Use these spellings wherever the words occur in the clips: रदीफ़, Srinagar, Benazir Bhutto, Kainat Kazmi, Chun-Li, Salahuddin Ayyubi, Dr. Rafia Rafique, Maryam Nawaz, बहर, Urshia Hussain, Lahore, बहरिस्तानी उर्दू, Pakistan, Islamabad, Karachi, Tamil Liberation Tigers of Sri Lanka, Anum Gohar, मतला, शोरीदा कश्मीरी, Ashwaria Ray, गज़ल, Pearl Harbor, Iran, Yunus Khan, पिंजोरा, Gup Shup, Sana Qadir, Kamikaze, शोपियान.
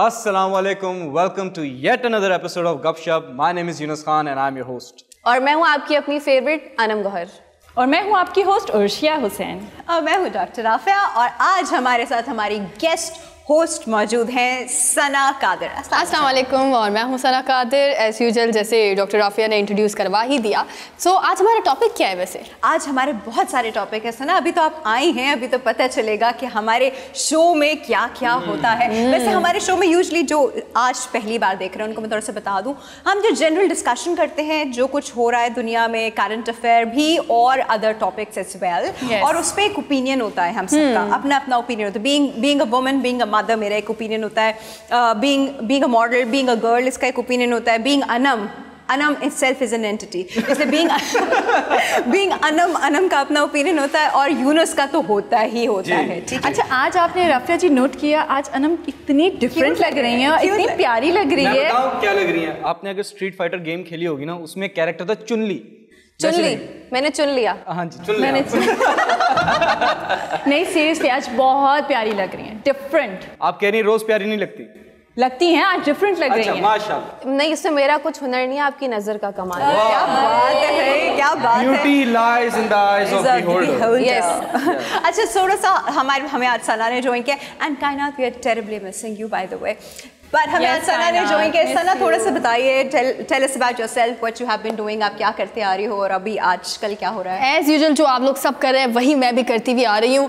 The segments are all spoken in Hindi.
Assalamualaikum. Welcome to yet another episode of Gup Shup. My name is Yunus Khan and I'm your host. और मैं हूँ आपकी अपनी फेवरेट अनम गौहर। और मैं हूँ आपकी होस्ट उर्शिया हुसैन। और मैं हूँ डॉक्टर राफिया। और आज हमारे साथ हमारी गेस्ट होस्ट मौजूद हैं सना कादिर। अस्सलाम वालेकुम। और मैं हूँ सना कादिर। एज यूजुअल जैसे डॉक्टर राफिया ने इंट्रोड्यूस करवा ही दिया। सो आज हमारा टॉपिक क्या है? वैसे आज हमारे बहुत सारे टॉपिक हैं सना। अभी तो आप आई हैं, अभी तो पता चलेगा कि हमारे शो में क्या क्या होता है। वैसे हमारे शो में यूजली जो आज पहली बार देख रहे हैं उनको मैं थोड़ा सा बता दूँ, हम जो जनरल डिस्कशन करते हैं जो कुछ हो रहा है दुनिया में, करंट अफेयर भी और अदर टॉपिक्स एज वेल, और उस पर एक ओपिनियन होता है हम सबका, अपना अपना ओपिनियन होता है। Being a woman, being a mother मेरा एक ओपिनियन होता है, being a model, being a girl इसका एक ओपिनियन होता है, being Anam, Anam itself is an entity, इसलिए बीइंग अनम, अनम का अपना ओपिनियन होता है, और यूनुस का तो होता ही होता है। ठीक है। अच्छा, आज आपने राफिया जी नोट किया, आज अनम इतनी डिफरेंट लग रही हैं और इतनी प्यारी लग रही है। क्या लग रही है? आपने अगर स्ट्रीट फाइटर गेम खेली होगी ना, उसमें कैरेक्टर था चुनली। चुनली मैंने चुन लिया। हाँ जी, चुन मैंने चुन नहीं, सीरियसली आज बहुत प्यारी लग रही हैं, डिफरेंट। आप कह रही हैं रोज प्यारी नहीं लगती, लगती हैं, आज डिफरेंट लग रही हैं। माशाल्लाह। नहीं, इससे मेरा कुछ हुनर नहीं है, आपकी नजर का कमाल। क्या बात है, क्या बात है। Beauty lies in the eyes of the beholder. Yes. अच्छा, थोड़ा सा हमें आज सना ने ज्वाइन किया, and Kainat we are terribly missing you by the way. पर हमें आज सना ने ज्वाइन किया। सना, थोड़ा सा बताइए, tell us about yourself, what you have been doing, आप क्या करते आ रही हो और अभी आजकल क्या हो रहा है? एज यूजुअल जो आप लोग सब कर रहे हैं वही मैं भी करती हुई आ रही हूँ।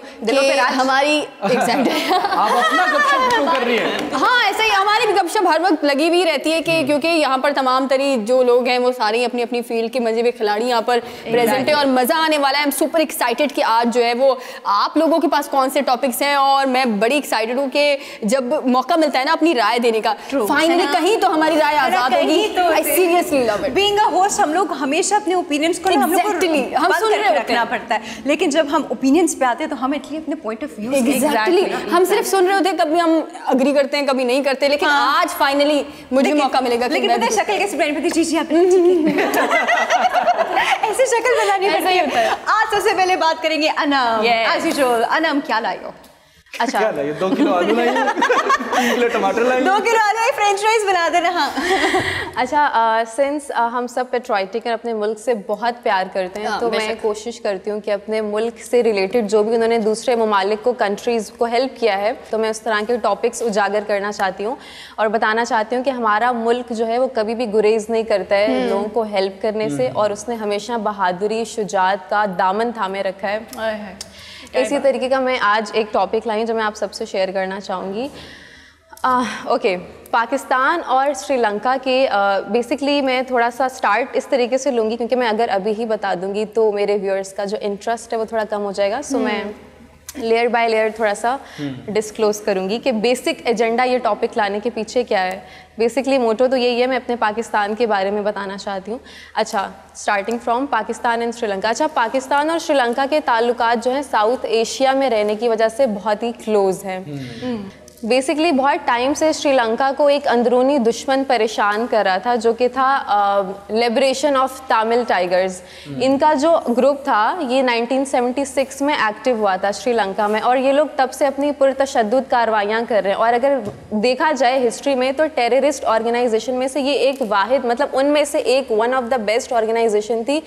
हमारी आप अपना गपशप क्यों कर रही हैं? हाँ, ऐसे ही हमारी भी गपशप हर वक्त लगी हुई रहती है कि क्योंकि यहाँ पर तमाम तरी जो लोग हैं वो सारे अपनी अपनी फील्ड के मजे हुए खिलाड़ी यहाँ पर प्रेजेंट है और मज़ा आने वाला है। आई एम सुपर एक्साइटेड कि आज जो है वो आप लोगों के पास कौन से टॉपिक्स हैं, और मैं बड़ी एक्साइटेड हूँ कि जब मौका मिलता है ना अपनी राय देने का, फाइनली कहीं तो हमारी राय आजाद होगी। I seriously love it. Being a host हम लोग हमेशा अपने ओपिनियंस को हम सुन रहे रखना पड़ता है, लेकिन जब हम ओपिनियंस पे आते हैं तो हम एटली अपने पॉइंट ऑफ व्यू हम सिर्फ सुन रहे होते हैं, कभी हम अग्री करते हैं कभी नहीं करते, लेकिन आज फाइनली मुझे मौका मिलेगा। लेकिन पता है शक्ल कैसे बनानी पड़ती है? जी जी, आपने ऐसे शक्ल बनानी पड़ती है। आज सबसे पहले बात करेंगे अनम। एज यूजुअल अनम क्या लाई हो? अच्छा, 2 किलो आलू लाइए, 3 किलो टमाटर लाइए, 2 किलो आलू, फ्रेंच फ्राइज बना देना। हाँ अच्छा, सिंस हम सब पेट्रियटिक और अपने मुल्क से बहुत प्यार करते हैं, तो मैं कोशिश करती हूँ कि अपने मुल्क से रिलेटेड जो भी उन्होंने दूसरे ममालिक को, कंट्रीज़ को हेल्प किया है, तो मैं उस तरह के टॉपिक्स उजागर करना चाहती हूँ और बताना चाहती हूँ कि हमारा मुल्क जो है वो कभी भी गुरेज नहीं करता है लोगों को हेल्प करने से, और उसने हमेशा बहादुरी, शुजाअत का दामन थामे रखा है। इसी तरीके का मैं आज एक टॉपिक लाई जो मैं आप सबसे शेयर करना चाहूँगी। ओके, पाकिस्तान और श्रीलंका के बेसिकली मैं थोड़ा सा स्टार्ट इस तरीके से लूँगी क्योंकि मैं अगर अभी ही बता दूँगी तो मेरे व्यूअर्स का जो इंटरेस्ट है वो थोड़ा कम हो जाएगा। सो मैं लेयर बाय लेयर थोड़ा सा डिस्क्लोज करूँगी कि बेसिक एजेंडा ये टॉपिक लाने के पीछे क्या है। बेसिकली मोटो तो यही है, मैं अपने पाकिस्तान के बारे में बताना चाहती हूँ। अच्छा, starting from Pakistan and Sri Lanka. अच्छा, पाकिस्तान और श्रीलंका के ताल्लुकात जो हैं साउथ एशिया में रहने की वजह से बहुत ही क्लोज़ हैं। बेसिकली बहुत टाइम से श्रीलंका को एक अंदरूनी दुश्मन परेशान कर रहा था जो कि था लिबरेशन ऑफ तमिल टाइगर्स। इनका जो ग्रुप था ये 1976 में एक्टिव हुआ था श्रीलंका में, और ये लोग तब से अपनी पुरतशद्दुद कार्रवाइयाँ कर रहे हैं। और अगर देखा जाए हिस्ट्री में तो टेररिस्ट ऑर्गेनाइजेशन में से ये एक वाहिद, मतलब उनमें से एक, one of the best organisation थी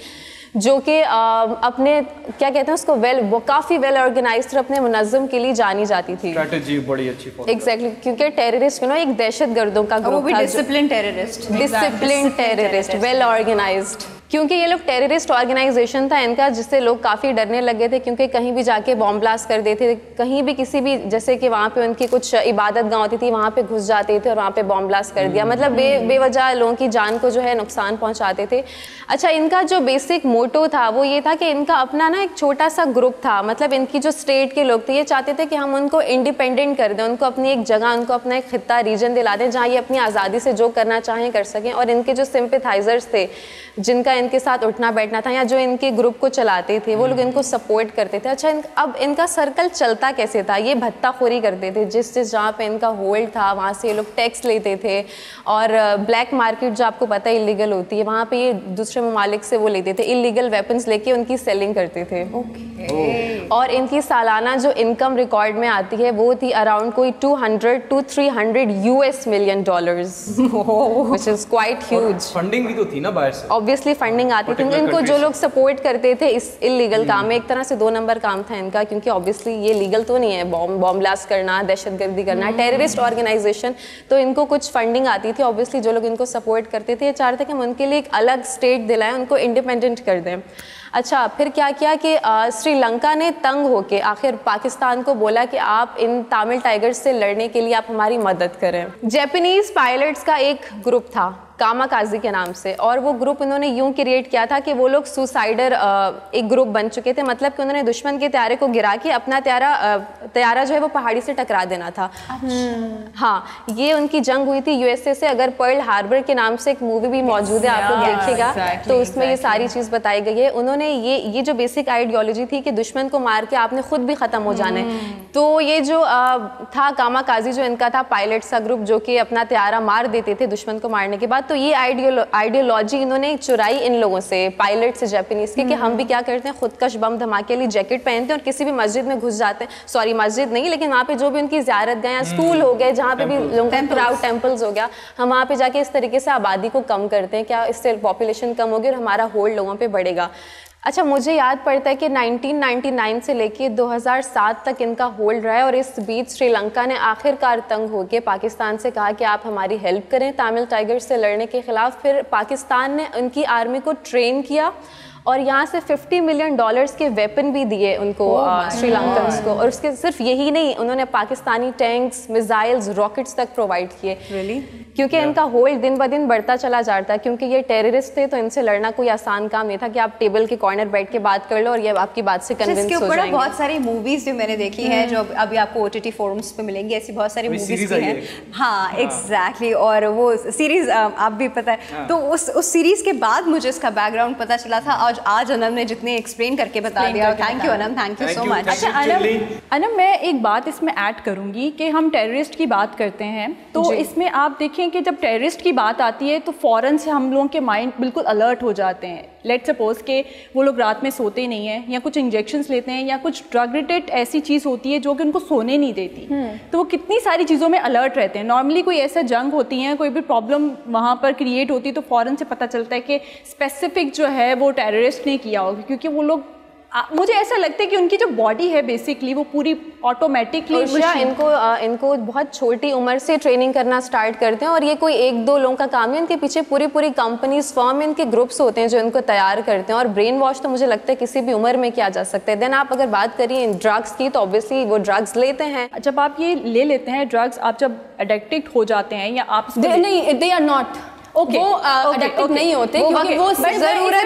जो कि अपने क्या कहते हैं उसको, वो काफ़ी वेल ऑर्गेनाइज्ड और अपने मुनज़्ज़म के लिए जानी जाती थी। स्ट्रेटजी बड़ी अच्छी। एग्जैक्टली, क्योंकि टेररिस्ट यू नो एक दहशतगर्दों का ग्रुप था, वो भी discipline terrorist, discipline terrorist, well organised. क्योंकि ये लोग टेररिस्ट ऑर्गेनाइजेशन था इनका, जिससे लोग काफ़ी डरने लगे थे क्योंकि कहीं भी जाके बॉम्ब ब्लास्ट कर देते थे, कहीं भी किसी भी, जैसे कि वहाँ पे उनकी कुछ इबादत गाह होती थी वहाँ पे घुस जाते थे और वहाँ पे बॉम्ब ब्लास्ट कर दिया, मतलब बेवजह लोगों की जान को जो है नुकसान पहुँचाते थे। अच्छा, इनका जो बेसिक मोटो था वो ये था कि इनका अपना ना एक छोटा सा ग्रुप था, मतलब इनकी जो स्टेट के लोग थे ये चाहते थे कि हम उनको इंडिपेंडेंट कर दें, उनको अपनी एक जगह, उनको अपना एक खिता, रीजन दिला दें जहाँ ये अपनी आज़ादी से जो करना चाहें कर सकें। और इनके जो सिम्पथाइज़र्स थे जिनका इनके साथ उठना बैठना था या जो इनके ग्रुप को चलाते थे वो लोग इनको सपोर्ट करते थे। अच्छा, अब इनका सर्कल चलता कैसे था? ये भत्ताखोरी करते थे, जिस जहाँ पे इनका होल्ड था वहाँ से ये लोग टैक्स लेते थे, और ब्लैक मार्केट जो आपको पता है इलीगल होती है वहाँ पे ये दूसरे ममालिक से वो लेते थे, इलीगल वेपन्स लेके उनकी सेलिंग करते थे। ओके, और इनकी सालाना जो इनकम रिकॉर्ड में आती है वो थी अराउंड कोई 200 to 300 US million dollars, which is quite huge. Funding भी तो थी ना बाहर से, ऑब्वियसली फंडिंग आती थी इनको, जो लोग सपोर्ट करते थे इस इलीगल काम में। एक तरह से 2 नंबर काम था इनका, क्योंकि ऑब्वियसली ये लीगल तो नहीं है बॉम्ब ब्लास्ट करना, दहशतगर्दी करना, टेररिस्ट ऑर्गेनाइजेशन, तो इनको कुछ फंडिंग आती थी। ऑब्वियसली जो लोग इनको सपोर्ट करते थे चाहते थे कि हम उनके लिए एक अलग स्टेट दिलाएं, उनको इंडिपेंडेंट कर दें। अच्छा, फिर क्या किया कि श्रीलंका ने तंग होके आखिर पाकिस्तान को बोला कि आप इन तमिल टाइगर्स से लड़ने के लिए आप हमारी मदद करें। जापानीज पायलट्स का एक ग्रुप था कामाकाजी के नाम से, और वो ग्रुप इन्होंने यूँ क्रिएट किया था कि वो लोग सुसाइडर एक ग्रुप बन चुके थे, मतलब कि उन्होंने दुश्मन के त्यारे को गिरा के अपना त्यारा जो है वो पहाड़ी से टकरा देना था। हाँ, ये उनकी जंग हुई थी यूएसए से। अगर पर्ल हार्बर के नाम से एक मूवी भी मौजूद है, आप लोग देखिएगा, तो उसमें ये सारी चीज़ बताई गई है। उन्होंने ये जो बेसिक आइडियोलॉजी थी कि दुश्मन को मार के आपने खुद भी ख़त्म हो जाना है, तो ये जो था कामाकाजी जो इनका था पायलट्स का ग्रुप, जो कि अपना त्यारा मार देते थे दुश्मन को मारने के बाद, तो ये आइडियोलॉजी इन्होंने चुराई इन लोगों से, पायलट से जापानीज के, कि हम भी क्या करते हैं खुदकश बम धमाके के लिए जैकेट पहनते हैं और किसी भी मस्जिद में घुस जाते हैं, सॉरी मस्जिद नहीं लेकिन वहाँ पे जो भी उनकी ज़ियारत गए, स्कूल हो गए, जहाँ पे भी लोगों का क्राउड टेम्पल्स हो गया, हम वहाँ पे जाके इस तरीके से आबादी को कम करते हैं। क्या इससे पॉपुलेशन कम होगी और हमारा होल्ड लोगों पर बढ़ेगा। अच्छा, मुझे याद पड़ता है कि 1999 से लेके 2007 तक इनका होल्ड रहा है, और इस बीच श्रीलंका ने आखिरकार तंग होकर पाकिस्तान से कहा कि आप हमारी हेल्प करें तमिल टाइगर्स से लड़ने के ख़िलाफ़। फिर पाकिस्तान ने उनकी आर्मी को ट्रेन किया और यहाँ से $50 मिलियन के वेपन भी दिए उनको, श्रीलंकन्स को। और उसके सिर्फ यही नहीं, उन्होंने पाकिस्तानी टैंक्स, मिसाइल्स, रॉकेट्स तक प्रोवाइड किए। really? क्योंकि इनका होल्ड दिन ब दिन बढ़ता चला जाता है, क्योंकि ये टेररिस्ट थे, तो इनसे लड़ना कोई आसान काम नहीं था कि आप टेबल के कॉर्नर बैठ के बात कर लो और ये आपकी बात से कन्विंस हो जाएंगे। बहुत सारी मूवीज भी मैंने देखी है, जो अभी आपको OTT फोरम्स पे मिलेंगी, ऐसी बहुत सारी मूवीज भी हैं। हाँ, एग्जैक्टली, और वो सीरीज आप भी पता है, तो उस सीरीज के बाद मुझे इसका बैकग्राउंड पता चला था। और आज अनम ने जितने एक्सप्लेन करके बता दिया, thank you Anam, thank you so much. अच्छा अनम, मैं एक बात इसमें ऐड करूंगी कि हम टेररिस्ट की बात करते हैं, तो इसमें आप देखें कि जब टेररिस्ट की बात आती है तो फ़ौरन से हम लोगों के माइंड बिल्कुल अलर्ट हो जाते हैं। लेट सपोज के वो लोग रात में सोते नहीं हैं, या कुछ इंजेक्शंस लेते हैं, या कुछ ड्रग रिलेटेड ऐसी चीज़ होती है जो कि उनको सोने नहीं देती, तो वो कितनी सारी चीज़ों में अलर्ट रहते हैं। नॉर्मली कोई ऐसा जंग होती है, कोई भी प्रॉब्लम वहाँ पर क्रिएट होती है, तो फ़ौरन से पता चलता है कि स्पेसिफिक जो है वो टेररिस्ट ने किया होगा, क्योंकि वो लोग, मुझे ऐसा लगता है कि उनकी जो बॉडी है बेसिकली वो पूरी ऑटोमेटिकली, इनको बहुत छोटी उम्र से ट्रेनिंग करना स्टार्ट करते हैं, और ये कोई 1-2 लोगों का काम है, इनके पीछे पूरी कंपनीज, फर्म, इनके ग्रुप्स होते हैं जो इनको तैयार करते हैं। और ब्रेन वॉश तो मुझे लगता है किसी भी उम्र में किया जा सकता है। देन आप अगर बात करिए ड्रग्स की, तो ऑब्वियसली वो ड्रग्स लेते हैं। जब आप ये ले लेते हैं ड्रग्स, आप जब एडिक्टेड हो जाते हैं, या आप नहीं, दे आर नॉट Okay. वो एडिक्टिव नहीं होते, वो जरूरत,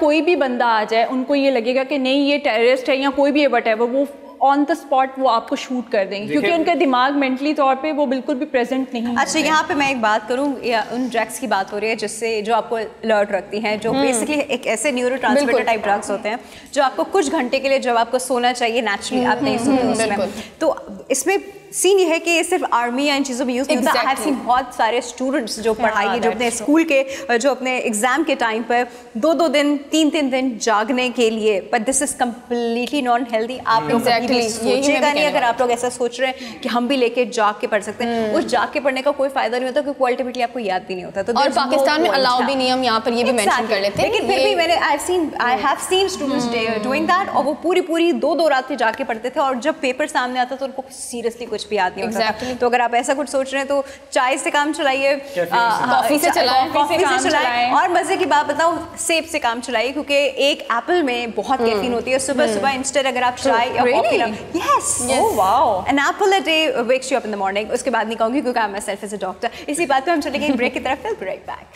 कोई भी बंदा आ जाए उनको ये लगेगा कि नहीं ये टेररिस्ट है, या कोई भी व्हाटएवर, वो ऑन द स्पॉट वो आपको शूट कर देंगे, क्योंकि उनका दिमाग मेंटली तौर पे वो बिल्कुल भी प्रेजेंट नहीं। अच्छा, यहाँ पे मैं एक बात करूँ, उन ड्रग्स की बात हो रही है जिससे जो आपको अलर्ट रखती हैं, जो बेसिकली एक ऐसे न्यूरोट्रांसमीटर टाइप ड्रग्स होते हैं जो आपको कुछ घंटे के लिए, जब आपको सोना चाहिए नेचुरली, आप नहीं सोते। तो इसमें सीन ये है कि ये सिर्फ आर्मी या इन चीज़ों में यूज़ नहीं होता। आई हैव सीन बहुत सारे स्टूडेंट्स जो पढ़ाई, जो अपने स्कूल के, जो अपने एग्जाम के टाइम पर 2-2 दिन, 3-3 दिन जागने के लिए, but this is completely non healthy. आप लोग सोचेगा नहीं, अगर आप लोग ऐसा सोच रहे हैं कि हम भी लेके जाग के पढ़ सकते हैं, उस जाग के पढ़ने का कोई फायदा नहीं होता, क्योंकि अल्टीमेटली आपको याद भी नहीं होता। तो और पाकिस्तान में अलाउ भी नहीं, हम यहाँ पर ये भी मेंशन कर लेते हैं, लेकिन फिर भी मैंने I have seen students doing that, और वो पूरी 2-2 रात जाग के पढ़ते थे, और जब पेपर सामने आता तो उनको सीरियसली कुछ भी याद नहीं होता था। तो अगर आप ऐसा कुछ सोच रहे हैं तो चाय से काम चलाइए, कॉफी से चलाएं। और मजे की बात बताऊं, सेब से काम चलाइए, क्योंकि एक एप्पल में बहुत कैफीन होती है। सुबह इंस्टेंट अगर आप चाय या coffee, yes, oh wow, an apple a day wakes you up in the morning. उसके बाद नहीं कहूंगी क्योंकि I am self as a doctor. इसी बात पे हम चलेंगे ब्रेक की तरफ, फिर right back.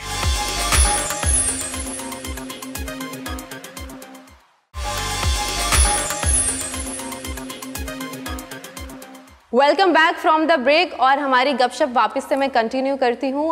Welcome back from the break, और हमारी गपशप वापस से मैं कंटिन्यू करती हूँ।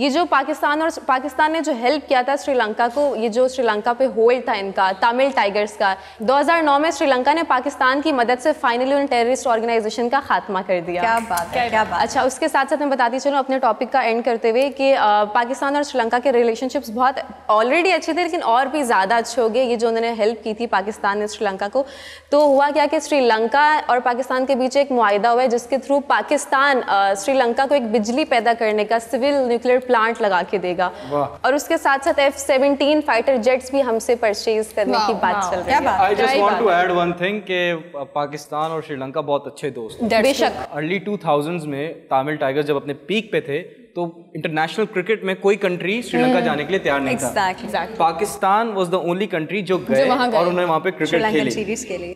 ये जो पाकिस्तान ने जो हेल्प किया था श्रीलंका को, ये जो श्रीलंका पे होल्ड था इनका तमिल टाइगर्स का, 2009 में श्रीलंका ने पाकिस्तान की मदद से फाइनली उन टेररिस्ट ऑर्गेनाइजेशन का खात्मा कर दिया। क्या बात है, क्या बात। अच्छा, उसके साथ साथ मैं बताती चलूँ अपने टॉपिक का एंड करते हुए कि पाकिस्तान और श्रीलंका के रिलेशनशिप्स बहुत ऑलरेडी अच्छे थे, लेकिन और भी ज़्यादा अच्छे हो गए। ये जो उन्होंने हेल्प की थी पाकिस्तान ने श्रीलंका को, तो हुआ क्या कि श्रीलंका और पाकिस्तान के बीच एक मुआहदा हुआ है जिसके थ्रू पाकिस्तान श्रीलंका को एक बिजली पैदा करने का सिविल न्यूक्लियर प्लांट लगा के देगा, और उसके साथ साथ F-17 फाइटर जेट्स भी हमसे परचेज करने की बात चल रही है। I just want to add one thing कि पाकिस्तान और श्रीलंका बहुत अच्छे दोस्त हैं। बेशक। अर्ली 2000s में तमिल टाइगर्स जब अपने पीक पे थे तो इंटरनेशनल क्रिकेट में कोई कंट्री श्रीलंका जाने के लिए तैयार नहीं था। Pakistan was the only country जो गए और उन्होंने वहाँ पे क्रिकेट खेली।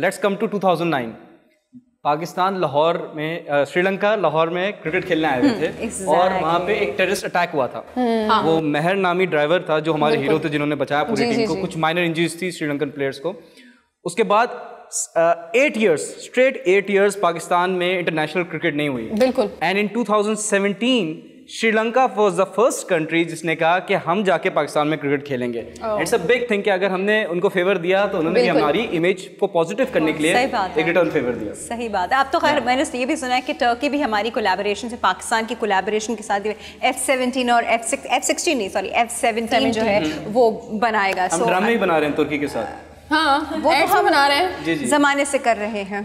Let's come to 2009। Pakistan Lahore में, श्रीलंका लाहौर में क्रिकेट खेलने आए हुए थे और वहाँ पे एक टेररिस्ट अटैक हुआ था। वो मेहर नामी ड्राइवर था जो हमारे हीरो थे जिन्होंने बचाया पूरी टीम को। कुछ माइनर इंजरीज थी श्रीलंकन प्लेयर्स को। उसके बाद 8 ईयर्स पाकिस्तान में इंटरनेशनल क्रिकेट नहीं हुई। बिल्कुल। And in 2017 Sri Lanka was the first country जिसने कहा कि हम जाके पाकिस्तान में क्रिकेट खेलेंगे। इट्स अ बिग थिंग कि अगर हमने उनको फेवर दिया तो उन्होंने हमारी इमेज को पॉजिटिव करने के लिए एक रिटर्न फेवर दिया। सही बात है। आप तो खैर मैंने ये भी सुना है कि टर्की भी हमारी कोलैबोरेशन से, पाकिस्तान की कोलैबोरेशन के साथ F-17 और F-17 जो है वो बनाएगा। हम ड्रामे ही बना रहे हैं तुर्की के साथ। हाँ, वो तो हम बना रहे हैं। जी जी। जमाने से कर रहे हैं।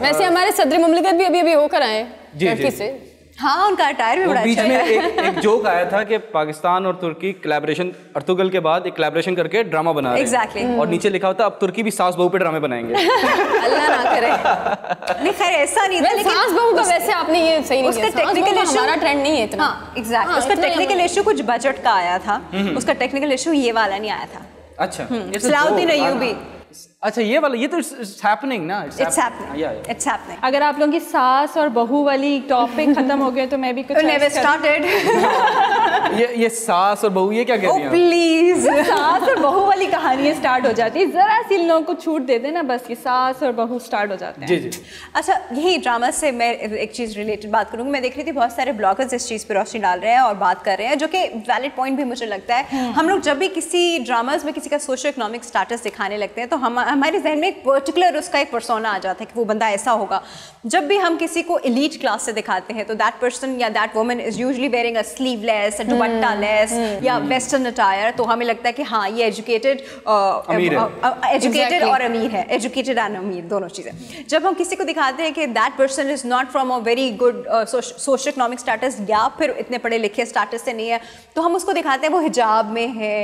वैसे हमारे सदर मुमलिकत भी अभी होकर आए टर्की से। हाँ, उनका अटायर भी बड़ा अच्छा है। एक जोक आया था कि पाकिस्तान और तुर्की कोलैबोरेशन, अर्तुगल के बाद एक कोलैबोरेशन करके ड्रामा बना रहे हैं। एग्जैक्टली। और नीचे लिखा होता अब तुर्की भी सास बहू पे ड्रामे बनाएंगे। अल्लाह ना करे। नहीं खैर ऐसा नहीं था, लेकिन सास बहू का वैसे आपने ये सही नहीं किया। उसका टेक्निकल इशू हमारा ट्रेंड नहीं है इतना। एग्जैक्टली। उसका टेक्निकल इशू कुछ बजट का आया था, उसका टेक्निकल इशू ये वाला नहीं आया था। अच्छा, सलाउद्दीन अय्यूबी। अच्छा, ये वाला, ये तो it's happening ना, it's happening, yeah, it's happening। अगर आप लोगों की सास और बहू वाली टॉपिक खत्म हो गए तो मैं भी कुछ never started। ये सास और बहू, ये क्या कह रही हैं? प्लीज, सास और बहू वाली कहानियाँ स्टार्ट हो जाती है। जरा सी इन लोगों को छूट दे देना बस, ये सास और बहू स्टार्ट हो जाते हैं। जी जी। अच्छा, यही ड्रामा से मैं एक चीज़ रिलेटेड बात करूँगी। मैं देख रही थी बहुत सारे ब्लॉगर्स इस चीज़ पर रोशनी डाल रहे हैं और बात कर रहे हैं, जो कि वैलिड पॉइंट भी मुझे लगता है। हम लोग जब भी किसी ड्रामाज में किसी का सोशो इकोनॉमिक स्टेटस दिखाने लगते हैं तो हमारे जहन में एक पर्टिकुलर उसका एक पर्सोना आ जाता है कि वो बंदा ऐसा होगा। जब भी हम किसी को एलीट क्लास से दिखाते हैं तो दैट पर्सन या that woman is usually wearing a sleeveless, dupatta less या वेस्टर्न अटायर, तो हमें लगता है कि हाँ ये एजुकेटेड और अमीर है। एजुकेटेड एंड अमीर दोनों चीज़ें। जब हम किसी को दिखाते हैं कि that person is not from a very good socio economic status या फिर इतने पढ़े लिखे स्टेटस से नहीं है, तो हम उसको दिखाते हैं वो हिजाब में है,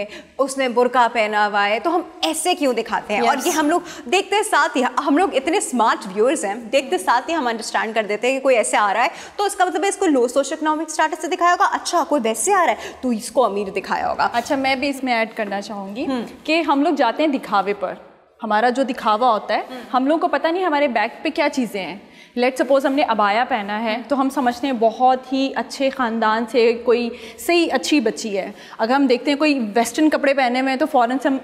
उसने बुरका पहना हुआ है, तो हम ऐसे क्यों दिखाते हैं? और ये हम लोग देखते हैं, साथ ही हम लोग इतने स्मार्ट व्यूअर्स हैं, देखते साथ ही हम अंडरस्टैंड कर देते हैं कि कोई ऐसे आ रहा है तो उसका मतलब है इसको लो सोशल इकोनॉमिक स्टेटस से दिखाया होगा। अच्छा, कोई वैसे आ रहा है तो इसको अमीर दिखाया होगा। अच्छा, मैं भी इसमें ऐड करना चाहूँगी कि हम लोग जाते हैं दिखावे पर। हमारा जो दिखावा होता है, हम लोगों को पता नहीं हमारे बैक पे क्या चीज़ें हैं। लेट सपोज हमने अबाया पहना है तो हम समझते हैं बहुत ही अच्छे ख़ानदान से कोई सही अच्छी बच्ची है। अगर हम देखते हैं कोई वेस्टर्न कपड़े पहने हुए हैं तो फ़ौरन से हम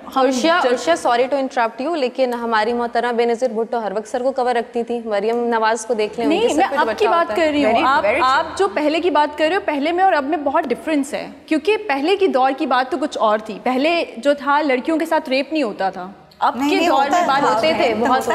सॉरी टू इंटरप्ट यू, लेकिन हमारी मोहतरमा बेनज़ीर भुट्टो हर वक्त सर को कवर रखती थी। मरियम नवाज़ को देख लें। नहीं, मैं अब की बात कर रही हूँ। आप जो पहले की बात कर रहे हो, पहले में और अब में बहुत डिफरेंस है, क्योंकि पहले की दौर की बात तो कुछ और थी। पहले जो था लड़कियों के साथ रेप नहीं होता था, अब के दौर में बात होते थे बहुत।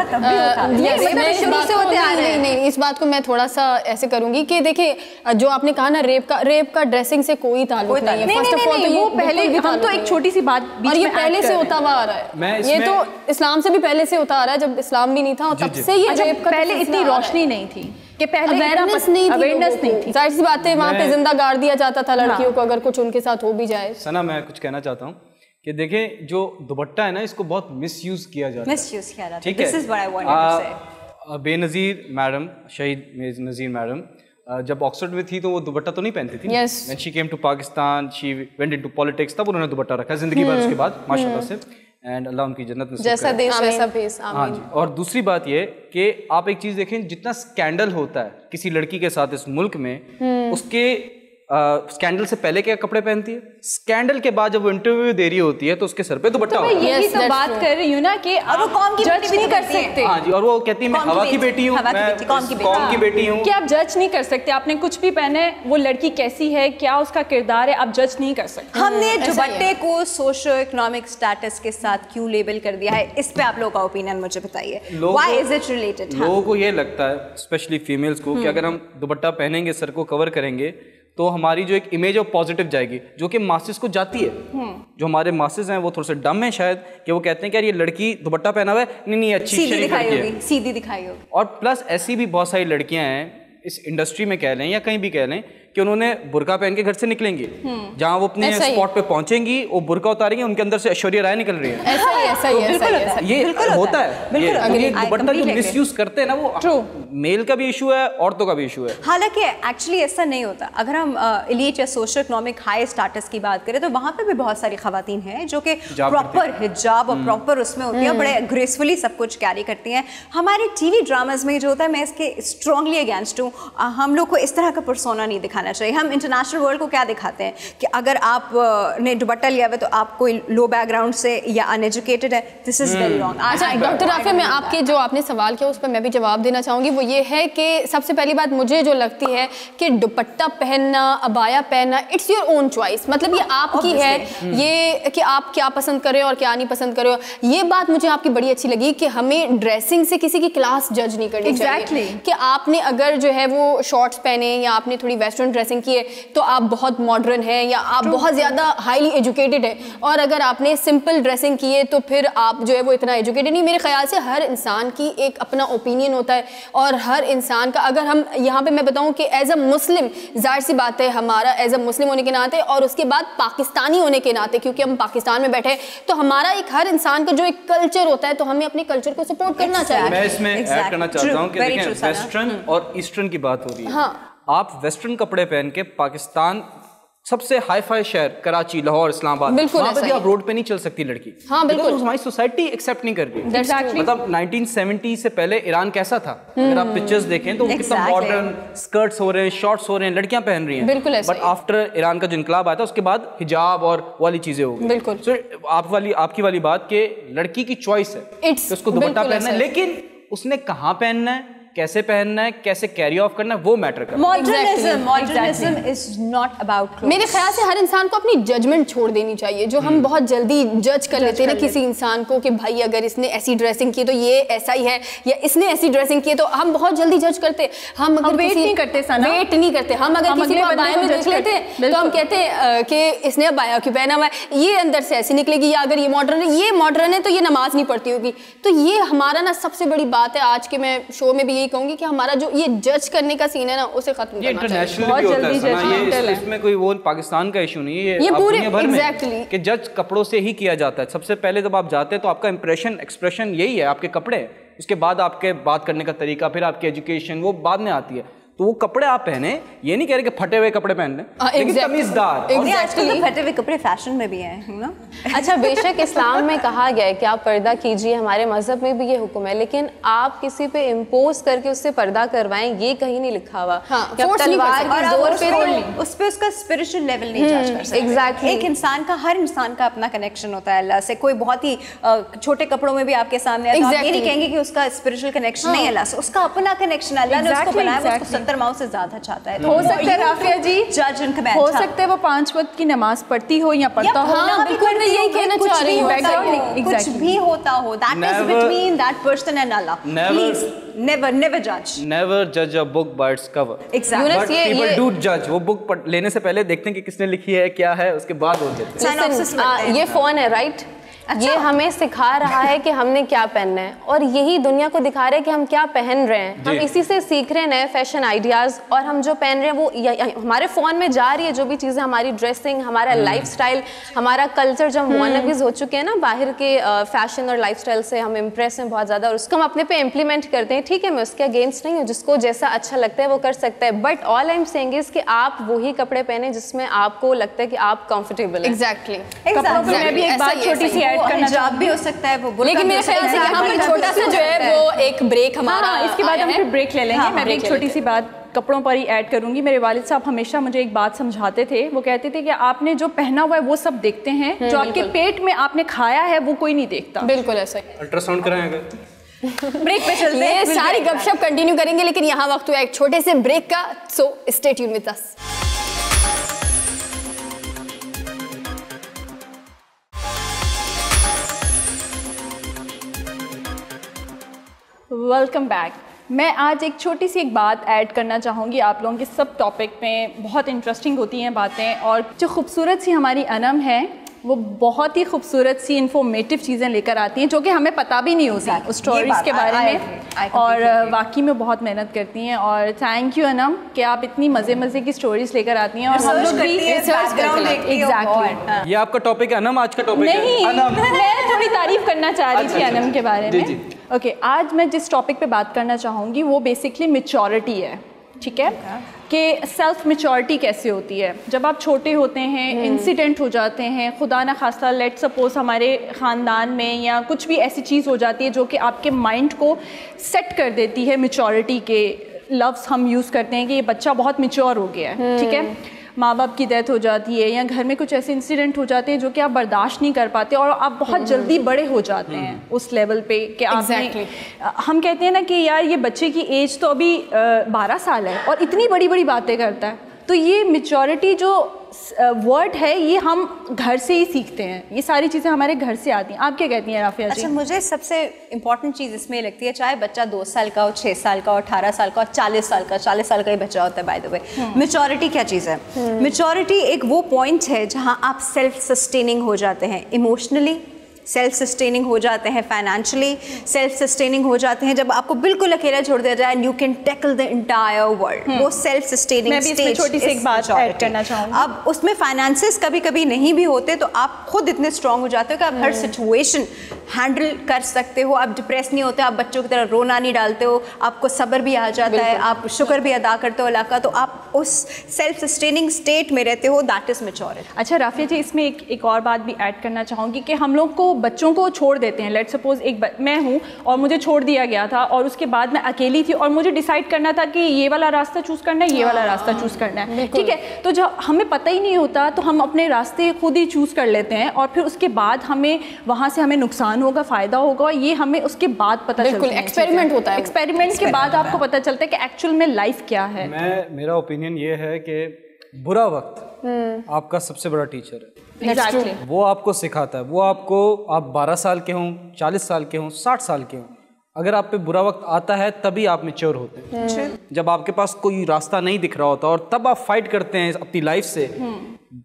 नहीं, इस बात को मैं थोड़ा सा ऐसे करूंगी कि देखिए जो आपने कहा ना, रेप का ड्रेसिंग से कोई ताल्लुक नहीं है। फर्स्ट ऑफ ऑल वो पहले, हम तो एक छोटी सी बात, और ये पहले से होता हुआ आ रहा है। ये तो इस्लाम से भी पहले से होता आ रहा है, जब इस्लाम भी नहीं था तब से ये रेप का पहले इतनी रोशनी नहीं थी कि पहले अवेयरनेस नहीं थी। जाहिर सी बात है, वहाँ पे जिंदा गाड़ दिया जाता था लड़कियों को अगर कुछ उनके साथ हो भी जाए। सना, मैं कुछ कहना चाहता हूँ कि देखें जो दुपट्टा है ना, इसको बहुत मिसयूज किया जाता है। ठीक है। This is what I wanted to say। Benazir madam, Shaheed Nazir madam जब ऑक्सफोर्ड में थी तो वो दुपट्टा तो नहीं पहनती थी। Yes। When she came to Pakistan, she went into politics, तब उन्होंने दुपट्टा रखा जिंदगी भर उसके बाद, माशाल्लाह से। एंड अल्लाह उनकी जन्नत नसीब करे। जैसा देश वैसा भेस। हाँ जी। और दूसरी बात ये कि आप एक चीज़ देखें, जितना स्कैंडल होता है किसी लड़की के साथ इस मुल्क में, उसके स्कैंडल से पहले क्या कपड़े पहनती है, स्कैंडल के बाद जब वो इंटरव्यू दे रही होती है तो उसके सर पे दुपट्टा होता है। यही तो बात कर रही हूं ना कि और वो कौम की बेटी भी नहीं कर सकते। हां जी, और वो कहती है मैं हवा की बेटी हूं, मैं कौम की बेटी हूं कि आप जज नहीं कर सकते। आपने कुछ भी पहने, वो लड़की कैसी है, क्या उसका किरदार है, आप जज नहीं कर सकते। हमने दुपट्टे को सोशो इकोनॉमिक स्टेटस के साथ क्यों लेबल कर दिया है, इस पे आप लोगों का ओपिनियन मुझे बताइए। Why is it related? लोगों को ये लगता है स्पेशली फीमेल्स को कि अगर हम दुपट्टा पहनेंगे, सर को कवर करेंगे तो हमारी जो एक इमेज है पॉजिटिव जाएगी, जो कि मासेस को जाती है। जो हमारे मासेस हैं वो थोड़े से डम हैं शायद, कि वो कहते हैं कि यार ये लड़की दुपट्टा पहना हुआ है, नहीं अच्छी सीधी दिखाई होगी, सीधी दिखाई होगी। और प्लस ऐसी भी बहुत सारी लड़कियां हैं इस इंडस्ट्री में कह लें या कहीं भी कह लें कि उन्होंने बुर्का पहन के घर से निकलेंगी, जहाँ वो अपने स्पॉट पे पहुंचेंगी वो बुर्का उतारेंगी, उनके अंदर से ऐश्वर्या राय निकल रही है। ऐसा ही है, ये होता है। ये दुपट्टा जो मिसयूज करते हैं ना, वो मेल का भी इशू है, औरतों का भी इशू है। हालांकि एक्चुअली ऐसा नहीं होता। अगर हम एलीट या सोशो इकोनॉमिक हाई स्टेटस की बात करें तो वहाँ पे भी बहुत सारी खवातीन हैं जो कि प्रॉपर हिजाब और प्रॉपर उसमें होती है, बड़े ग्रेसफुली सब कुछ कैरी करती हैं। हमारे टीवी ड्रामाज में जो होता है, मैं इसके स्ट्रांगली अगेंस्ट हूँ, हम लोग को इस तरह का परसोना नहीं दिखा चाहिए। हम इंटरनेशनल वर्ल्ड को क्या दिखाते हैं कि अगर आपने दुपट्टा लिया हुआ तो आप कोई लो बैकग्राउंड से या अनएजुकेटेड है, दिस इज वेरी रॉन्ग। अच्छा डॉक्टर राफिया, मैं आपके जो आपने सवाल किया उस पर मैं भी जवाब देना चाहूँगी। वो ये है कि सबसे पहली बात मुझे जो लगती है कि दुपट्टा पहनना, अबाया पहनना, इट्स योर ओन चॉइस। मतलब ये आपकी है, ये कि आप क्या पसंद कर रहे हो और क्या नहीं पसंद कर रहे हो। ये बात मुझे आपकी बड़ी अच्छी लगी कि हमें ड्रेसिंग से किसी की क्लास जज नहीं करनी चाहिए कि आपने अगर जो है वो शॉर्ट्स पहने या आपने थोड़ी वेस्टर्न ड्रेसिंग की है तो आप बहुत मॉडर्न हैं या आप बहुत ज्यादा हाईली एजुकेटेड हैं, और अगर आपने सिंपल ड्रेसिंग की है तो फिर आप जो है वो इतना एजुकेटेड नहीं। मेरे ख्याल से हर इंसान की एक अपना ओपिनियन होता है और हर इंसान का, अगर हम यहाँ पे मैं बताऊँ कि एज अ मुस्लिम, जाहिर सी बात है हमारा एज अ मुस्लिम होने के नाते और उसके बाद पाकिस्तानी होने के नाते, क्योंकि हम पाकिस्तान में बैठे हैं, तो हमारा एक हर इंसान का जो एक कल्चर होता है तो हमें अपने कल्चर को सपोर्ट करना चाहिए। मैं इसमें ऐड करना चाहता हूं कि देखिए वेस्टर्न और ईस्टर्न की बात हो रही है। आप वेस्टर्न कपड़े पहन के पाकिस्तान सबसे हाई फाई शहर कराची, लाहौर, इस्लामाबाद, वहाँ पे भी आप रोड पे नहीं चल सकती लड़की। हाँ बिल्कुल, हमारी सोसाइटी एक्सेप्ट नहीं करती। मतलब 1970 से पहले ईरान कैसा था, अगर आप पिक्चर्स देखें तो कितना मॉडर्न स्कर्ट्स हो रहे हैं, शॉर्ट्स हो रहे हैं, लड़कियां पहन रही हैं। बिल्कुल, बट आफ्टर ईरान का जो इंकलाब आया था उसके बाद हिजाब और वाली चीजें हो गई। बिल्कुल, आपकी वाली बात के लड़की की चॉइस है उसको दुपट्टा पहनना है, लेकिन उसने कहाँ पहनना है, कैसे पहनना है, कैसे कैरी ऑफ करना है, वो मैटर करता है। Modernism is not about clothes. मेरे ख्याल से हर इंसान को अपनी जजमेंट छोड़ देनी चाहिए। जो हम बहुत जल्दी जज कर लेते हैं ना किसी इंसान को कि भाई अगर इसने ऐसी ड्रेसिंग की तो ये ऐसा ही है, या इसने ऐसी ड्रेसिंग की है, तो हम बहुत जल्दी जज करते। हम अगर वेट नहीं करते, वेट नहीं करते। हम अगर किसी को अबाया में देख लेते हैं तो हम कहते हैं कि इसने अबाया क्यों पहना हुआ है, ये अंदर से ऐसी निकलेगी, या अगर ये मॉडर्न है तो ये नमाज नहीं पढ़ती होगी। तो ये हमारा ना सबसे बड़ी बात है। आज के मैं शो में भी कहूंगी कि हमारा जो ये जज करने का सीन है ना उसे खत्म करना चाहिए। बहुत जल्दी जज, इसमें कोई वो पाकिस्तान का इशू नहीं है, ये पूरे एग्जैक्टली कि जज कपड़ों से ही किया जाता है। सबसे पहले जब आप जाते हैं तो आपका इंप्रेशन, एक्सप्रेशन यही है, आपके कपड़े, उसके बाद आपके बात करने का तरीका, फिर आपकी एजुकेशन, वो बाद में आती है। तो वो कपड़े आप पहने, ये नहीं कह रहे कि फटे हुए कपड़े पहनने, लेकिन तमीजदार। आजकल तो फटे हुए कपड़े फैशन में भी हैं ना। अच्छा, बेशक इस्लाम में कहा गया है कि आप पर्दा कीजिए, हमारे मजहब में भी ये हुक्म है, लेकिन आप किसी पे इम्पोज करके उससे पर्दा करवाएं ये कहीं नहीं लिखा हुआ। उस पर उसका स्पिरिचुअल लेवल नहीं जज कर सकते। एग्जैक्टली, एक इंसान का, हर इंसान का अपना कनेक्शन होता है अल्लाह से। कोई बहुत ही छोटे कपड़ों में भी आपके सामने ये नहीं कहेंगे कि उसका स्पिरिचुअल कनेक्शन नहीं है अल्लाह से, उसका अपना कनेक्शन अल्लाह ने उसको बनाया, से ज़्यादा चाहता है। हो सकता है राफिया जी जज इनका बैठा, हो सकता है वो 5 वक्त की नमाज पढ़ती हो या पढ़ता हो। हाँ बिल्कुल, मैं यही कहना चाह रही हूँ, कुछ भी होता हो, that is between that person and Allah. Please never judge, never judge a book by its cover. Exactly, but people do judge. वो बुक लेने से पहले देखते हैं कि किसने लिखी है, क्या है, उसके बाद होते हैं। ये फोन है राइट, अच्छा? ये हमें सिखा रहा है कि हमने क्या पहनना है, और यही दुनिया को दिखा रहा है कि हम क्या पहन रहे हैं। हम इसी से सीख रहे हैं नए फैशन आइडियाज, और हम जो पहन रहे हैं वो हमारे फोन में जा रही है। जो भी चीज़ें हमारी ड्रेसिंग, हमारा लाइफस्टाइल, हमारा कल्चर, जो हम वॉनबीज हो चुके हैं ना बाहर के फैशन और लाइफस्टाइल से, हम इम्प्रेस हैं बहुत ज़्यादा और उसको हम अपने पे इम्प्लीमेंट करते हैं। ठीक है, मैं उसके अगेंस्ट नहीं हूँ, जिसको जैसा अच्छा लगता है वो कर सकता है, but all I am saying is कि आप वही कपड़े पहने जिसमें आपको लगता है कि आप कंफर्टेबल। एग्जैक्टली, छोटी हिजाब भी हो सकता है वो, लेकिन मेरे ख्याल से हम छोटा सा जो है वो एक ब्रेक हमारा, इसके बाद हम फिर ब्रेक ले लेंगे। मैं एक छोटी सी बात कपड़ों पर ही ऐड करूँगी। मेरे वालिद साहब हमेशा मुझे एक बात समझाते थे, वो कहते थे कि आपने जो पहना हुआ है वो सब देखते हैं, जो आपके पेट में आपने खाया है वो कोई नहीं देखता। बिल्कुल ऐसा ही। अल्ट्रासाउंड कराएंगे, ब्रेक पे चलते हैं, सारी गपशप कंटिन्यू करेंगे, लेकिन यहाँ वक्त हुआ एक छोटे से ब्रेक का। So stay tune with us. Welcome back. मैं आज एक छोटी सी एक बात ऐड करना चाहूँगी। आप लोगों के सब टॉपिक में बहुत इंटरेस्टिंग होती हैं बातें, और जो खूबसूरत सी हमारी अनम है वो बहुत ही खूबसूरत सी इन्फॉर्मेटिव चीज़ें लेकर आती हैं, जो कि हमें पता भी नहीं होता उस स्टोरीज़ के बारे में, और वाकई में बहुत मेहनत करती हैं। और थैंक यू अनम कि आप इतनी मज़े मज़े की स्टोरीज़ लेकर आती हैं, और हम लोग भी रिसर्च करते हैं। एग्जैक्टली, ये आपका टॉपिक है अनम, आज का टॉपिक नहीं, मैं थोड़ी तारीफ करना चाह रही थी अनम के बारे में। ओके, आज मैं जिस टॉपिक पे बात करना चाहूँगी वो बेसिकली मैच्योरिटी है, ठीक है, कि सेल्फ मैच्योरिटी कैसे होती है। जब आप छोटे होते हैं, इंसिडेंट हो जाते हैं, खुदा ना खास्ता लेट सपोज हमारे ख़ानदान में या कुछ भी ऐसी चीज़ हो जाती है जो कि आपके माइंड को सेट कर देती है। मैच्योरिटी के लफ्ज़ हम यूज़ करते हैं कि ये बच्चा बहुत मैच्योर हो गया है, ठीक है। माँ बाप की डेथ हो जाती है या घर में कुछ ऐसे इंसिडेंट हो जाते हैं जो कि आप बर्दाश्त नहीं कर पाते, और आप बहुत जल्दी बड़े हो जाते हैं उस लेवल पे कि exactly. हम कहते हैं ना कि यार ये बच्चे की एज तो अभी 12 साल है और इतनी बड़ी बड़ी बातें करता है। तो ये मैच्योरिटी जो वर्ड है ये हम घर से ही सीखते हैं, ये सारी चीज़ें हमारे घर से आती हैं। आप क्या कहती हैं राफिया जी? अच्छा, मुझे सबसे इम्पॉर्टेंट चीज़ इसमें लगती है, चाहे बच्चा 2 साल का हो, 6 साल का हो, 18 साल का हो, 40 साल का। 40 साल का ही बच्चा होता है बाय द वे। मैच्योरिटी क्या चीज़ है? मैच्योरिटी एक वो पॉइंट है जहाँ आप सेल्फ सस्टेनिंग हो जाते हैं, इमोशनली सेल्फ सस्टेनिंग हो जाते हैं, फाइनेंशियली सेल्फ सस्टेनिंग हो जाते हैं, जब आपको बिल्कुल अकेला छोड़ दिया जाए and you can tackle the entire world. वो सेल्फ सस्टेनिंग स्टेज। छोटी सी एक बात ऐड करना चाहूँगी, अब उसमें फाइनेंसेस कभी कभी नहीं भी होते तो आप खुद इतने स्ट्रांग हो जाते हो कि आप हर सिचुएशन हैंडल कर सकते हो। आप डिप्रेस नहीं होते, आप बच्चों की तरह रोना नहीं डालते हो, आपको सब्र भी आ जाता है, आप शुक्र भी अदा करते हो अल्लाह का। तो आप उस सेल्फ सस्टेनिंग स्टेट में रहते हो, दैट इज़ मैच्योरिटी। अच्छा राफिया जी, इसमें एक और बात भी ऐड करना चाहूँगी कि हम लोग को बच्चों को छोड़ देते हैं। लेट सपोज एक मैं हूँ और मुझे छोड़ दिया गया था, और उसके बाद मैं अकेली थी और मुझे डिसाइड करना था कि ये वाला रास्ता चूज़ करना है, ये वाला रास्ता चूज़ करना है, ठीक है। तो जब हमें पता ही नहीं होता तो हम अपने रास्ते खुद ही चूज़ कर लेते हैं, और फिर उसके बाद हमें वहाँ से हमें नुकसान होगा, फ़ायदा होगा, ये हमें उसके बाद पता चलता है। एक्सपेरिमेंट होता है, एक्सपेरिमेंट के बाद आपको पता चलता है कि एक्चुअल में लाइफ क्या है। मेरा ओपिनियन ये है कि बुरा वक्त आपका सबसे बड़ा टीचर है। Exactly. वो आपको सिखाता है, वो आपको, आप 12 साल के हों, 40 साल के हों, 60 साल के हों, अगर आप पे बुरा वक्त आता है तभी आप मैच्योर होते हैं। जब आपके पास कोई रास्ता नहीं दिख रहा होता और तब आप फाइट करते हैं अपनी लाइफ से,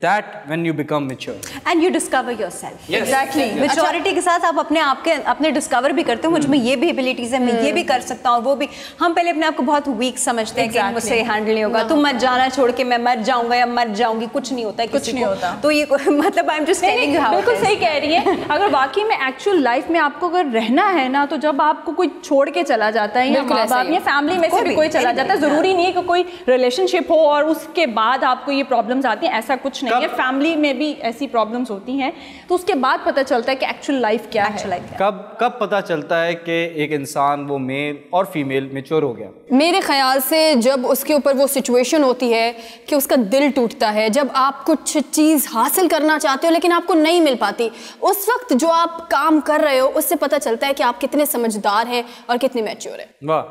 That when you become mature and you discover yourself. Yes. Exactly. Maturity के साथ आप अपने discover भी करते हो, मुझ में ये भी abilities है, मैं ये भी कर सकता हूँ, वो भी। हम पहले अपने आप को बहुत weak समझते हैं कि मुझसे handle नहीं होगा, तो मत जाना छोड़ के मैं मर जाऊँगा या मर जाऊँगी, कुछ नहीं होता है, कुछ नहीं होता। तो ये मतलब I'm just telling you how. बिल्कुल सही कह रही है। अगर वाकई में actual life में आपको अगर रहना है ना, तो जब आपको कोई छोड़ के चला जाता है या माँ-बाप या family में से भी कोई चला जाता है, ज़रूरी नहीं है कि कोई relationship हो और उसके बाद आपको ये problems आती हैं, ऐसा कुछ नहीं है। फैमिली में भी ऐसी प्रॉब्लम्स होती हैं, तो उसके बाद पता चलता है कि एक्चुअल लाइफ क्या है। कब पता चलता है कि एक इंसान, वो मेल और फीमेल, मैच्योर हो गया? मेरे ख्याल से जब उसके ऊपर वो सिचुएशन होती है कि उसका दिल टूटता है, जब आप कुछ चीज़ हासिल करना चाहते हो लेकिन आपको नहीं मिल पाती, उस वक्त जो आप काम कर रहे हो उससे पता चलता है कि आप कितने समझदार हैं और कितने मैच्योर हैं। वाह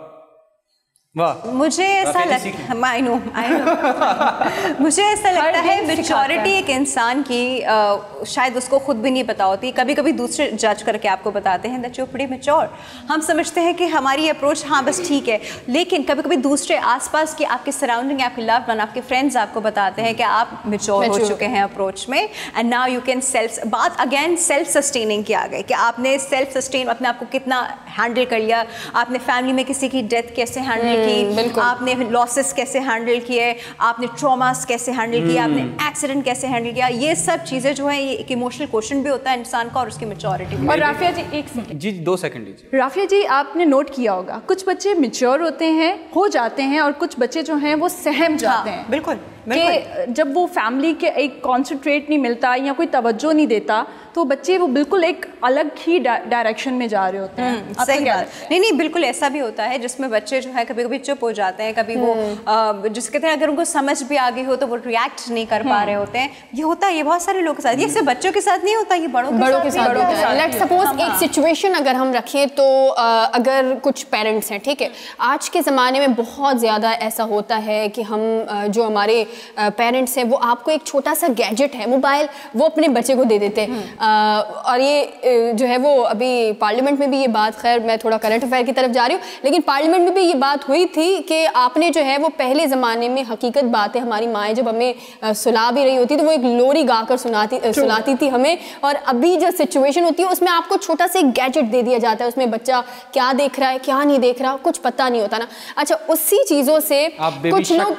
वाह। मुझे ऐसा लगता है मैच्योरिटी एक इंसान की शायद उसको खुद भी नहीं पता होती, कभी कभी दूसरे जज करके आपको बताते हैं that you are pretty mature. हम समझते हैं कि हमारी अप्रोच हाँ बस ठीक है, लेकिन कभी कभी दूसरे आसपास की आपके सराउंडिंग, आपके लव्ड वन, आपके फ्रेंड्स आपको बताते हैं कि आप मैच्योर हो चुके हैं अप्रोच में, and now you can self. बात अगेन सेल्फ सस्टेनिंग की आ गई कि आपने सेल्फ सस्टेन, अपने आपको कितना हैंडल कर लिया, आपने फैमिली में किसी की डेथ कैसे हैंडल, आपने लॉसेस कैसे हैंडल किए, आपने ट्रॉमास कैसे हैंडल किया, आपने एक्सीडेंट कैसे हैंडल किया। ये सब चीजें जो है, ये एक इमोशनल क्वेश्चन भी होता है इंसान का, और उसकी मैच्योरिटी। और राफिया जी एक सेकंड जी, 2 सेकंड दीजिए। राफिया जी, आपने नोट किया होगा कुछ बच्चे मैच्योर होते हैं, हो जाते हैं, और कुछ बच्चे जो हैं वो सहम जाते हैं। बिल्कुल। कि जब वो फैमिली के एक कॉन्सेंट्रेट नहीं मिलता या कोई तवज्जो नहीं देता तो बच्चे वो बिल्कुल एक अलग ही डायरेक्शन में जा रहे होते हैं। सही बात। नहीं बिल्कुल ऐसा भी होता है जिसमें बच्चे जो है कभी कभी चुप हो जाते हैं, कभी वो जिसके तरह अगर उनको समझ भी आ गई हो तो वो रिएक्ट नहीं कर पा रहे होते हैं। ये होता है, ये बहुत सारे लोगों के साथ, ये सिर्फ बच्चों के साथ नहीं होता, ये बड़ों के साथ होता है। लेट्स सपोज एक सिचुएशन अगर हम रखें तो अगर कुछ पेरेंट्स हैं, ठीक है, आज के ज़माने में बहुत ज़्यादा ऐसा होता है कि हम जो हमारे पेरेंट्स हैं वो आपको एक छोटा सा गैजेट है मोबाइल वो अपने बच्चे को दे देते हैं। और ये जो है वो अभी पार्लियामेंट में भी ये बात, खैर मैं थोड़ा करंट अफेयर की तरफ जा रही हूँ, लेकिन पार्लियामेंट में भी ये बात हुई थी कि आपने जो है वो पहले ज़माने में हकीकत बातें हमारी माएँ जब हमें सुला भी रही होती तो वो एक लोरी गा कर सुनाती थी हमें, और अभी जो सिचुएशन होती है उसमें आपको छोटा सा एक गैजेट दे दिया जाता है, उसमें बच्चा क्या देख रहा है क्या नहीं देख रहा कुछ पता नहीं होता ना। अच्छा उसी चीज़ों से कुछ लोग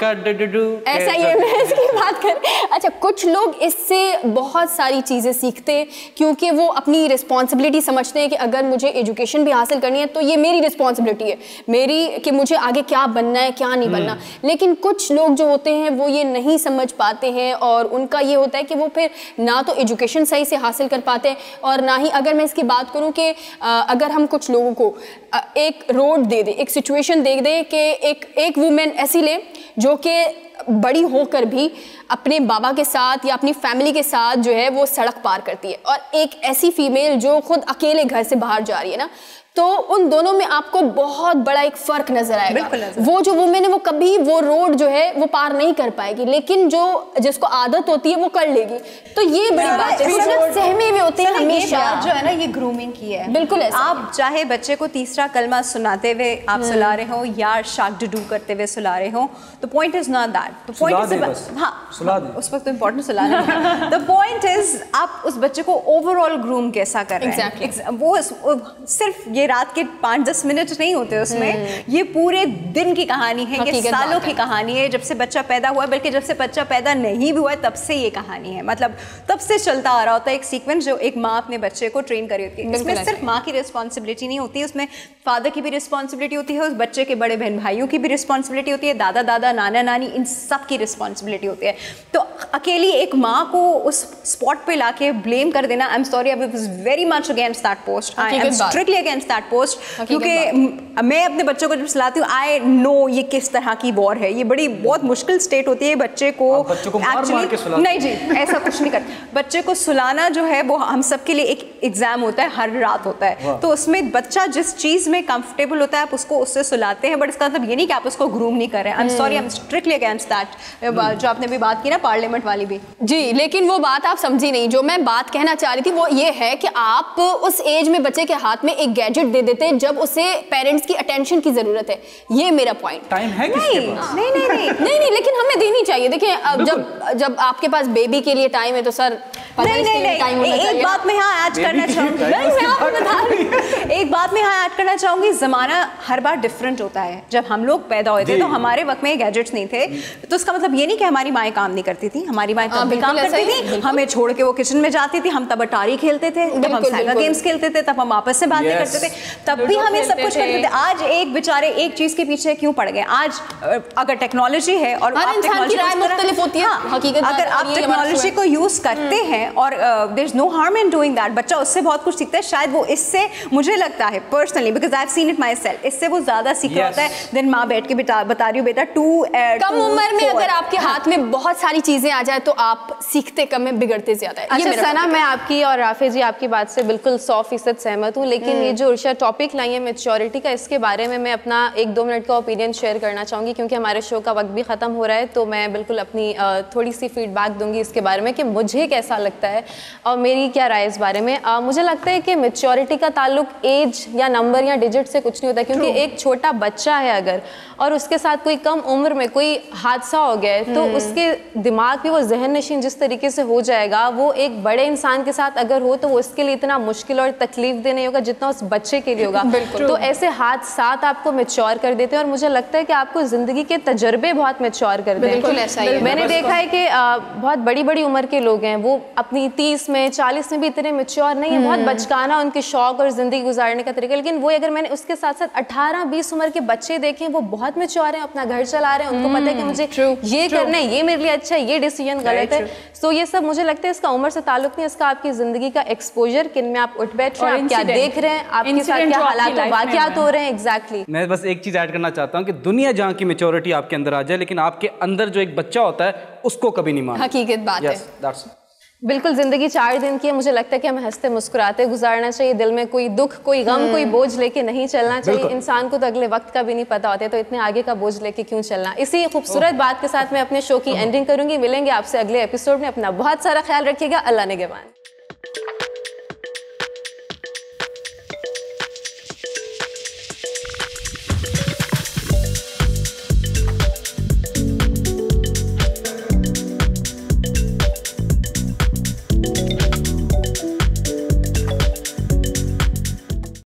ऐसा ये मैं इसकी बात कर, अच्छा कुछ लोग इससे बहुत सारी चीज़ें सीखते हैं क्योंकि वो अपनी रिस्पॉन्सिबिलिटी समझते हैं कि अगर मुझे एजुकेशन भी हासिल करनी है तो ये मेरी रिस्पॉन्सिबिलिटी है मेरी कि मुझे आगे क्या बनना है क्या नहीं बनना। लेकिन कुछ लोग जो होते हैं वो ये नहीं समझ पाते हैं और उनका ये होता है कि वो फिर ना तो एजुकेशन सही से हासिल कर पाते हैं और ना ही, अगर मैं इसकी बात करूं कि अगर हम कुछ लोगों को एक रोड दे दें, एक सिचुएशन दे दें कि एक वुमेन ऐसी ले जो कि बड़ी होकर भी अपने बाबा के साथ या अपनी फैमिली के साथ जो है वो सड़क पार करती है और एक ऐसी फीमेल जो खुद अकेले घर से बाहर जा रही है ना, तो उन दोनों में आपको बहुत बड़ा एक फ़र्क नज़र आएगा। वो जो वुमेन है वो कभी वो रोड जो है वो पार नहीं कर पाएगी, लेकिन जो जिसको आदत होती है वो कर लेगी। तो ये बड़ी बात है, सहमे में होते हैं हमेशा। जो है ना ये ग्रूमिंग की है। बिल्कुल आप चाहे बच्चे को तीसरा कलमा सुनाते हुए आप सुला रहे हो या शार्क डू करते हुए सुला रहे हो, the point is not that, the point is, हाँ उस वक्त इम्पोर्टेंट सुलाना, द पॉइंट इज़ आप उस बच्चे को ओवरऑल ग्रूम कैसा कर रहे हैं। वो सिर्फ रात के 5-10 मिनट नहीं होते उसमें, ये पूरे दिन की कहानी है, ये सालों की कहानी है, जब से बच्चा पैदा हुआ, बल्कि जब से बच्चा पैदा नहीं भी हुआ तब से ये कहानी है, मतलब तब से चलता आ रहा होता है एक सीक्वेंस जो एक माँ अपने बच्चे को ट्रेन कर रही होती है। इसमें सिर्फ माँ की रिस्पॉन्सिबिलिटी नहीं होती, उसमें फादर की भी रिस्पॉन्सिबिलिटी होती है, उस बच्चे के बड़े बहन भाइयों की भी रिस्पॉन्सिबिलिटी होती है, दादा दादा नाना नानी इन सब की रिस्पॉन्सिबिलिटी होती है। तो अकेली एक माँ को उस स्पॉट पे लाके ब्लेम कर देना, I am sorry I was very much against that post, I am strictly against that post, क्योंकि मैं अपने बच्चों को जब सुलाती हूँ आई नो ये किस तरह की वॉर है, ये बड़ी बहुत मुश्किल स्टेट होती है बच्चे को एक्चुअली नहीं जी ऐसा कुछ नहीं करता। बच्चे को सुलाना जो है वो हम सबके लिए एक एग्जाम होता है, हर रात होता है, तो उसमें बच्चा जिस चीज़ में कंफर्टेबल होता है आप उसको उससे सुलाते हैं, बट इसका मतलब ये नहीं कि आप उसको ग्रूम नहीं कर रहे हैं। I am sorry I am strictly against that, जो आपने भी बात की ना पार्लियामेंट वाली भी जी, लेकिन वो बात आप समझी नहीं। जो मैं बात कहना चाह रही थी वो ये है कि आप उस एज में बच्चे के हाथ में एक गैजेट दे देते हैं जब उसे पेरेंट्स की अटेंशन की जरूरत है, ये मेरा पॉइंट। टाइम है किसके पास? नहीं नहीं नहीं नहीं नहीं, लेकिन हमें देनी चाहिए। देखिए अब जब आपके पास बेबी के लिए टाइम है तो सर नहीं नहीं नहीं, एक बात में यहाँ ऐड करना चाहूँगी, ज़माना हर बार डिफरेंट होता है। जब हम लोग पैदा हुए थे तो हमारे वक्त में गैजेट्स नहीं थे, तो उसका मतलब ये नहीं कि हमारी माएँ काम नहीं करती थी, हमारी माएँ काम करती थी, हमें छोड़ के वो किचन में जाती थी, हम तब अटारी खेलते थे, तब हम साइकिल गेम्स खेलते थे, तब हम आपस में बातें करते थे, तब भी हमें सब कुछ करते थे। आज एक बेचारे एक चीज़ के पीछे क्यों पड़ गए? आज अगर टेक्नोलॉजी है और अगर आप टेक्नोलॉजी को यूज़ करते हैं और there is no harm in doing that, बच्चा उससे बहुत कुछ सीखता है, शायद वो इससे, मुझे लगता है personally because I have seen it myself, इससे वो ज्यादा सीख रहा होता है देन माँ बैठ के बता रही हूँ बेटा टू कम उम्र में अगर आपके हाथ में बहुत सारी चीजें आ जाए तो आप सीखते कम है बिगड़ते ज्यादा है। अच्छा सना, मैं आपकी और राफी जी आपकी बात से बिल्कुल 100% सहमत हूँ, लेकिन ये जो उर्शिया टॉपिक लाई है मैच्योरिटी का, इसके बारे में मैं अपना 1-2 मिनट का ओपिनियन शेयर करना चाहूँगी क्योंकि हमारे शो का वक्त भी खत्म हो रहा है, तो मैं बिल्कुल अपनी थोड़ी सी फीडबैक दूंगी इसके बारे में कि मुझे कैसा लगता है और मेरी क्या राय इस बारे में। मुझे लगता है कि मैच्योरिटी का ताल्लुक एज या नंबर या डिजिट से कुछ नहीं होता, क्योंकि एक छोटा बच्चा है अगर और उसके साथ कोई कम उम्र में कोई हादसा हो गया है तो उसके दिमाग में वो जहन नशीन जिस तरीके से हो जाएगा वो एक बड़े इंसान के साथ अगर हो तो वो उसके लिए इतना मुश्किल और तकलीफ देने होगा जितना उस बच्चे के लिए होगा। तो ऐसे हादसात आपको मैच्योर कर देते हैं और मुझे लगता है कि आपको ज़िंदगी के तजुर्बे बहुत मैच्योर कर देते हैं। मैंने देखा है कि बहुत बड़ी बड़ी उम्र के लोग हैं वो अपनी 30 में 40 में भी इतने मेच्योर नहीं है, बहुत बचकाना उनके शौक और ज़िंदगी गुजारने का तरीका। लेकिन वो अगर मैंने उसके साथ साथ 18-20 उम्र के बच्चे देखें वो बहुत मेच्योर हैं, अपना घर चला रहे हैं, उनको पता है कि मुझे ये करना है, ये मेरे लिए अच्छा है, ये डिसीजन गलत है। सो ये सब मुझे लगता है इसका उम्र से ताल्लुक नहीं, इसका आपकी ज़िंदगी का एक्सपोजर, किन में आप उठ बैठ रहे हैं, आप क्या देख रहे हैं, आपके साथ क्या हालात वाक़ियात हो रहे हैं। एग्जैक्टली, मैं बस एक चीज़ ऐड करना चाहता हूँ कि दुनिया जहाँ की मेच्योरिटी आपके अंदर आ जाए लेकिन आपके अंदर जो एक बच्चा होता है उसको कभी नहीं मानना। हकीकत बात है। बिल्कुल, ज़िंदगी 4 दिन की है, मुझे लगता है कि हमें हंसते मुस्कुराते गुजारना चाहिए, दिल में कोई दुख कोई गम कोई बोझ लेके नहीं चलना चाहिए। इंसान को तो अगले वक्त का भी नहीं पता होता है, तो इतने आगे का बोझ लेके क्यों चलना। इसी खूबसूरत बात के साथ मैं अपने शो की एंडिंग करूंगी। मिलेंगे आपसे अगले एपिसोड में, अपना बहुत सारा ख्याल रखिएगा। अल्लाह निगहबान।